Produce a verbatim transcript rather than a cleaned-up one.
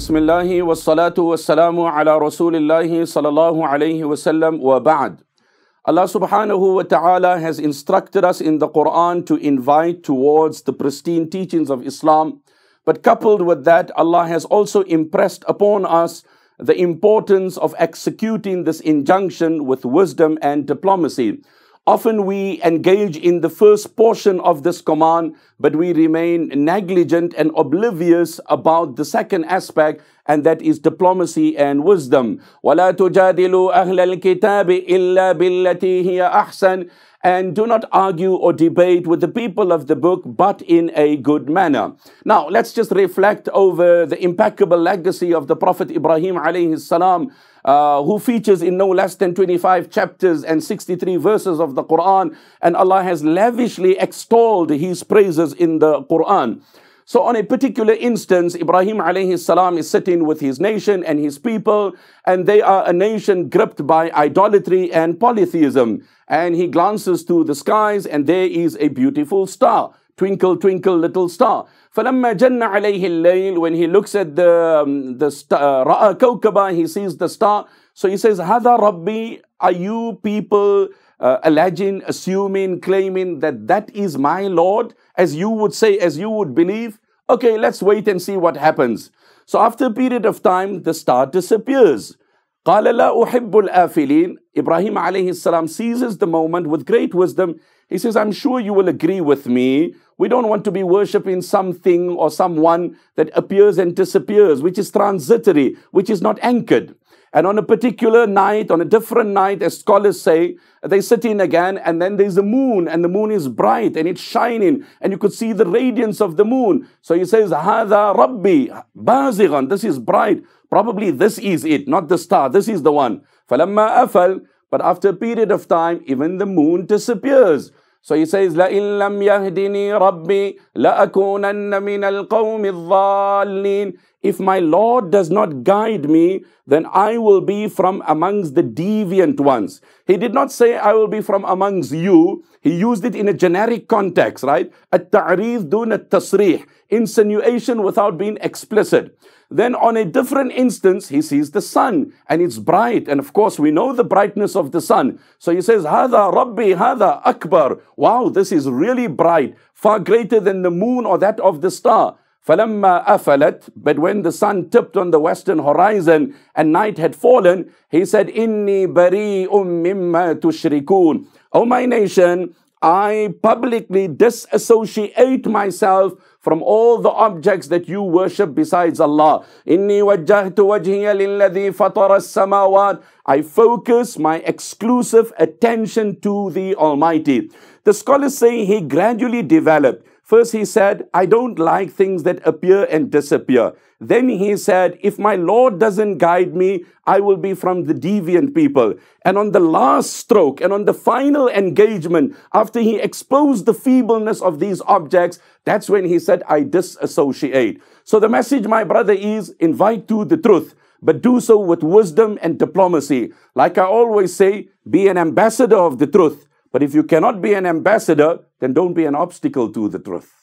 Bismillahi wa salatu wa salamu ala rasulillahi sallallahu alayhi wa sallam wa ba'd. Allah subhanahu wa ta'ala has instructed us in the Quran to invite towards the pristine teachings of Islam. But coupled with that, Allah has also impressed upon us the importance of executing this injunction with wisdom and diplomacy. Often we engage in the first portion of this command, but we remain negligent and oblivious about the second aspect, and that is diplomacy and wisdom. وَلَا تُجَادِلُوا أَهْلَ الْكِتَابِ إِلَّا بِالَّتِي هِيَ أَحْسَنُ. And do not argue or debate with the people of the book, but in a good manner. Now, let's just reflect over the impeccable legacy of the Prophet Ibrahim alayhi salam, uh, who features in no less than twenty-five chapters and sixty-three verses of the Quran, and Allah has lavishly extolled his praises in the Quran. So on a particular instance, Ibrahim alayhi salam is sitting with his nation and his people, and they are a nation gripped by idolatry and polytheism. And he glances to the skies, and there is a beautiful star. Twinkle, twinkle, little star. فَلَمَّا جَنَّ عَلَيْهِ اللَّيْلِ. When he looks at the, um, the star, رَأَى كَوْكَبًا, he sees the star. So he says, هَذَا رَبِّي. Are you people Uh, alleging, assuming, claiming that that is my Lord, as you would say, as you would believe? Okay, let's wait and see what happens. So after a period of time, the star disappears. قَالَ لَا أُحِبُّ الْآفِلِينَ. Ibrahim alayhi salam seizes the moment with great wisdom. He says, I'm sure you will agree with me. We don't want to be worshipping something or someone that appears and disappears, which is transitory, which is not anchored. And on a particular night, on a different night, as scholars say, they sit in again, and then there's a moon, and the moon is bright, and it's shining, and you could see the radiance of the moon. So he says, هَذَا رَبِّي بَازِغًا. This is bright. Probably this is it, not the star. This is the one. فَلَمَّا أَفَلْ. But after a period of time, even the moon disappears. So he says, لَإِنْ لَمْ يَهْدِنِي رَبِّي لَأَكُونَنَّ مِنَ الْقَوْمِ الضَّالِّينَ. If my Lord does not guide me, then I will be from amongst the deviant ones. He did not say, I will be from amongst you. He used it in a generic context, right? At-ta'reez dun at-tasrih. Insinuation without being explicit. Then on a different instance, he sees the sun, and it's bright. And of course, we know the brightness of the sun. So he says, هَذَا رَبِّي هَذَا أَكْبَرُ. Wow, this is really bright. Far greater than the moon or that of the star. فَلَمَّا أَفَلَتْ. But when the sun tipped on the western horizon and night had fallen, he said, إِنِّي بَرِيءٌ مِّمَّا تُشْرِكُونَ. O my nation, I publicly disassociate myself from all the objects that you worship besides Allah. إِنِّي وَجَّهْتُ وَجْهِيَ لِلَّذِي فَطَرَ السَّمَاوَاتِ. I focus my exclusive attention to the Almighty. The scholars say he gradually developed. First he said, I don't like things that appear and disappear. Then he said, if my Lord doesn't guide me, I will be from the deviant people. And on the last stroke and on the final engagement, after he exposed the feebleness of these objects, that's when he said, I disassociate. So the message, my brother, is invite to the truth, but do so with wisdom and diplomacy. Like I always say, be an ambassador of the truth. But if you cannot be an ambassador, then don't be an obstacle to the truth.